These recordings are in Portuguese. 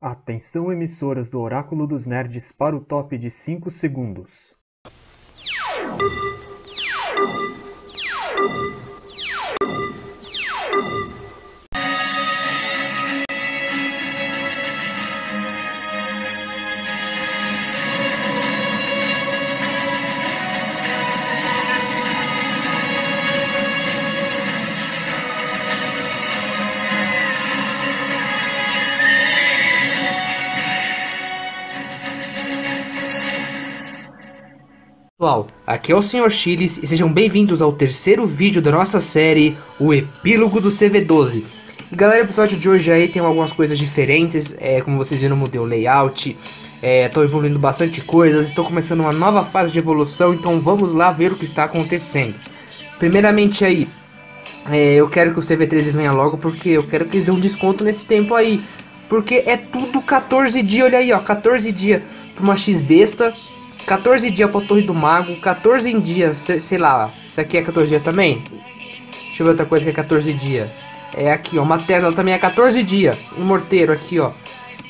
Atenção, emissoras do Oráculo dos Nerds, para o top de 5 segundos. Pessoal, aqui é o Sr. Chiles e sejam bem-vindos ao terceiro vídeo da nossa série, o epílogo do CV12. Galera, o episódio de hoje aí tem algumas coisas diferentes, como vocês viram, mudei o layout, estou evoluindo bastante coisas, estou começando uma nova fase de evolução, então vamos lá ver o que está acontecendo. Primeiramente aí, eu quero que o CV13 venha logo porque eu quero que eles dêem um desconto nesse tempo aí, porque é tudo 14 dias, olha aí ó, 14 dias para uma X-Besta, 14 dias pra Torre do Mago, 14 dias, sei lá, isso aqui é 14 dias também? Deixa eu ver outra coisa que é 14 dias. É aqui, ó, uma Tesla também é 14 dias. Um morteiro aqui, ó.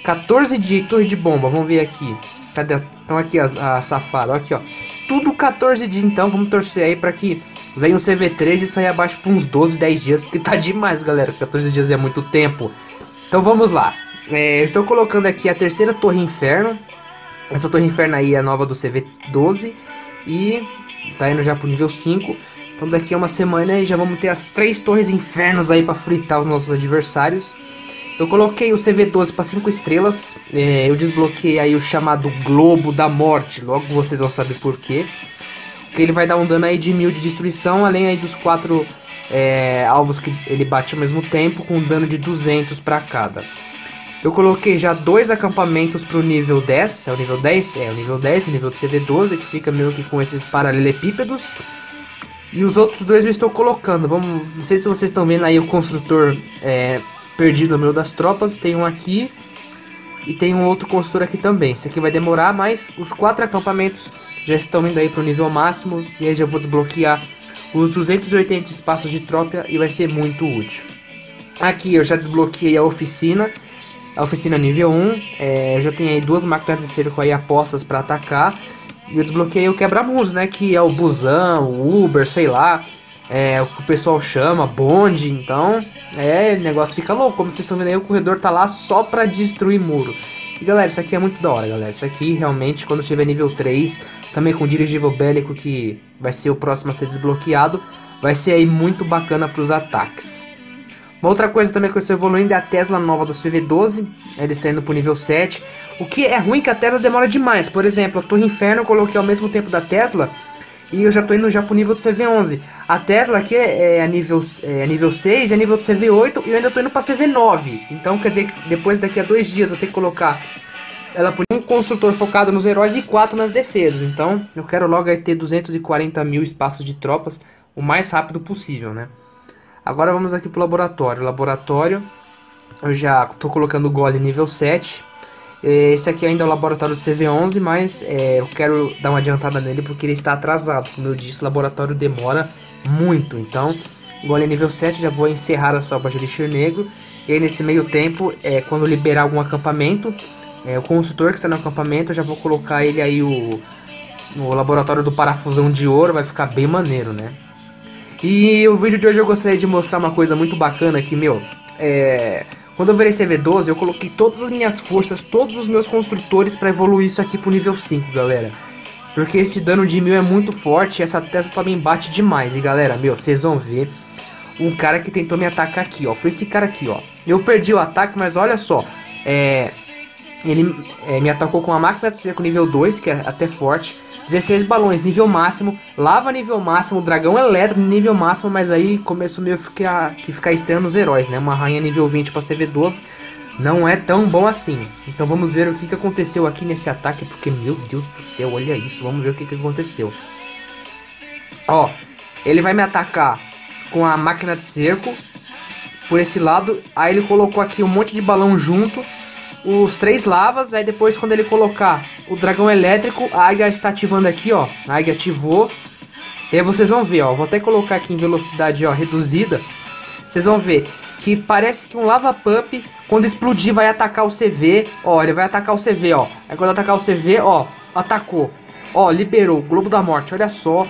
14 dias, torre de bomba, vamos ver aqui. Cadê? Então aqui a safada, aqui, ó. Tudo 14 dias, então vamos torcer aí pra que venha um CV3 e saia abaixo pra uns 12, 10 dias, porque tá demais, galera. 14 dias é muito tempo. Então vamos lá. Estou colocando aqui a terceira Torre Inferno. Essa Torre Inferno aí é a nova do CV12 e tá indo já pro nível 5. Então daqui a uma semana já vamos ter as 3 Torres Infernos aí pra fritar os nossos adversários. Eu coloquei o CV12 pra 5 estrelas. Eu desbloqueei aí o chamado Globo da Morte, logo vocês vão saber por quê. Porque ele vai dar um dano aí de 1000 de destruição, além aí dos 4 alvos que ele bate ao mesmo tempo, com um dano de 200 pra cada. Eu coloquei já 2 acampamentos pro nível 10, é o nível 10? É o nível 10, o nível do CV12, que fica meio que com esses paralelepípedos. E os outros 2 eu estou colocando, vamos, não sei se vocês estão vendo aí o construtor perdido no meio das tropas, tem um aqui e tem um outro construtor aqui também. Isso aqui vai demorar, mas os 4 acampamentos já estão indo aí pro nível máximo e aí já vou desbloquear os 280 espaços de tropa e vai ser muito útil. Aqui eu já desbloqueei a oficina. A oficina nível 1, eu já tenho aí 2 máquinas de cerco aí apostas pra atacar. E eu desbloqueei o quebra-muros, né, que é o busão, o Uber, sei lá, o que o pessoal chama, bonde. Então, o negócio fica louco, como vocês estão vendo aí, o corredor tá lá só pra destruir muro. E galera, isso aqui é muito da hora, galera, isso aqui realmente quando tiver nível 3, também com dirigível bélico que vai ser o próximo a ser desbloqueado, vai ser aí muito bacana pros ataques. Uma outra coisa também que eu estou evoluindo é a Tesla nova do CV12, ela está indo para o nível 7, o que é ruim que a Tesla demora demais. Por exemplo, a Torre Inferno eu coloquei ao mesmo tempo da Tesla e eu já estou indo já para o nível do CV11. A Tesla aqui é a nível 6, é a nível do CV8 e eu ainda estou indo para CV9. Então quer dizer que depois daqui a 2 dias eu tenho que colocar ela por um construtor focado nos heróis e 4 nas defesas. Então eu quero logo aí ter 240 mil espaços de tropas o mais rápido possível, né? Agora vamos aqui pro laboratório. Laboratório, eu já tô colocando o golem nível 7. Esse aqui ainda é o laboratório do CV11, mas eu quero dar uma adiantada nele porque ele está atrasado. Como eu disse, o laboratório demora muito. Então, golem nível 7, já vou encerrar as tropas de elixir negro. E aí, nesse meio tempo, quando liberar algum acampamento, o consultor que está no acampamento, eu já vou colocar ele aí no laboratório do parafusão de ouro. Vai ficar bem maneiro, né? E o vídeo de hoje eu gostaria de mostrar uma coisa muito bacana aqui, quando eu virei CV12, eu coloquei todas as minhas forças, todos os meus construtores pra evoluir isso aqui pro nível 5, galera. Porque esse dano de 1000 é muito forte e essa Tesla também bate demais. E galera, vocês vão ver um cara que tentou me atacar aqui, ó. Foi esse cara aqui, ó. Eu perdi o ataque, mas olha só, ele me atacou com uma máquina de cerco nível 2, que é até forte. 16 balões, nível máximo, lava nível máximo, dragão elétrico nível máximo, mas aí começou meio que ficar estranho nos heróis, né? Uma rainha nível 20 para CV12 não é tão bom assim. Então vamos ver o que aconteceu aqui nesse ataque, porque meu Deus do céu, olha isso, vamos ver o que aconteceu. Ó, ele vai me atacar com a máquina de cerco por esse lado, aí ele colocou aqui um monte de balão junto. Os 3 lavas, aí depois quando ele colocar o dragão elétrico, a águia está ativando aqui, ó. A águia ativou. E aí vocês vão ver, ó. Vou até colocar aqui em velocidade, ó, reduzida. Vocês vão ver. que parece que um lava pump, quando explodir, vai atacar o CV. Ó, ele vai atacar o CV, ó. Aí quando atacar o CV, ó, atacou. Ó, liberou o Globo da Morte. Olha só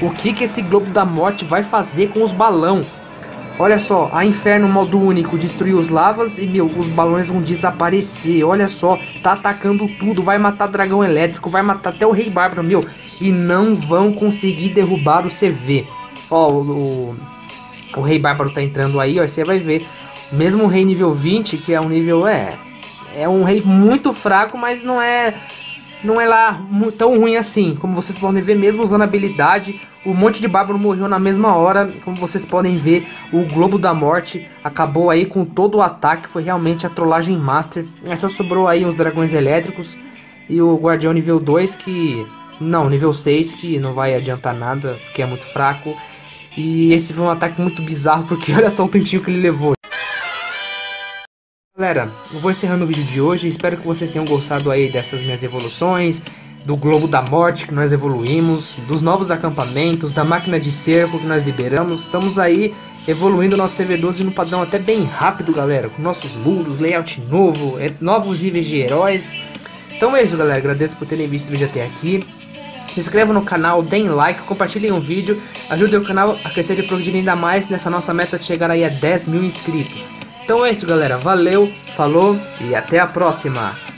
o que que esse Globo da Morte vai fazer com os balão. Olha só, a Inferno modo único destruiu os lavas e, meu, os balões vão desaparecer. Olha só, tá atacando tudo, vai matar dragão elétrico, vai matar até o Rei Bárbaro, meu. E não vão conseguir derrubar o CV. Ó, o Rei Bárbaro tá entrando aí, ó, você vai ver. Mesmo o Rei nível 20, que é um nível, é um Rei muito fraco, mas não é lá tão ruim assim. Como vocês podem ver, mesmo usando a habilidade, um monte de bárbaro morreu na mesma hora. Como vocês podem ver, o Globo da Morte acabou aí com todo o ataque. Foi realmente a trollagem master. Só sobrou aí uns dragões elétricos e o guardião nível 2 que... Não, nível 6 que não vai adiantar nada, porque é muito fraco. E esse foi um ataque muito bizarro, porque olha só o tantinho que ele levou. Galera, eu vou encerrando o vídeo de hoje, espero que vocês tenham gostado aí dessas minhas evoluções, do Globo da Morte que nós evoluímos, dos novos acampamentos, da máquina de cerco que nós liberamos. Estamos aí evoluindo o nosso CV12 no padrão até bem rápido, galera, com nossos muros, layout novo, novos níveis de heróis. Então é isso, galera, agradeço por terem visto o vídeo até aqui. Se inscrevam no canal, deem like, compartilhem o vídeo, ajudem o canal a crescer e progredir ainda mais nessa nossa meta de chegar aí a 10 mil inscritos. Então é isso, galera. Valeu, falou e até a próxima.